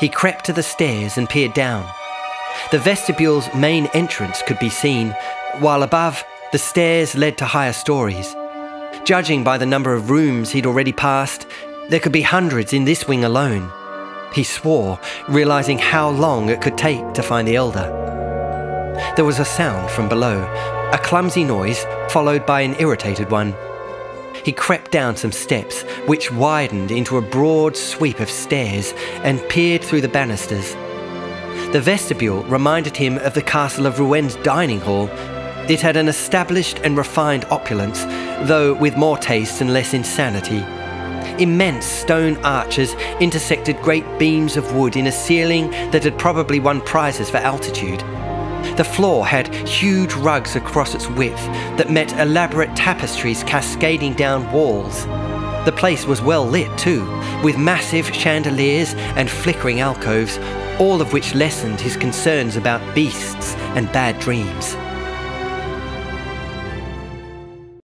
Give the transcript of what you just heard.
He crept to the stairs and peered down. The vestibule's main entrance could be seen, while above, the stairs led to higher stories. Judging by the number of rooms he'd already passed, there could be hundreds in this wing alone. He swore, realizing how long it could take to find the elder. There was a sound from below, a clumsy noise followed by an irritated one. He crept down some steps, which widened into a broad sweep of stairs, and peered through the banisters. The vestibule reminded him of the castle of Rouen dining hall. It had an established and refined opulence, though with more taste and less insanity. Immense stone arches intersected great beams of wood in a ceiling that had probably won prizes for altitude. The floor had huge rugs across its width that met elaborate tapestries cascading down walls. The place was well lit too, with massive chandeliers and flickering alcoves, all of which lessened his concerns about beasts and bad dreams.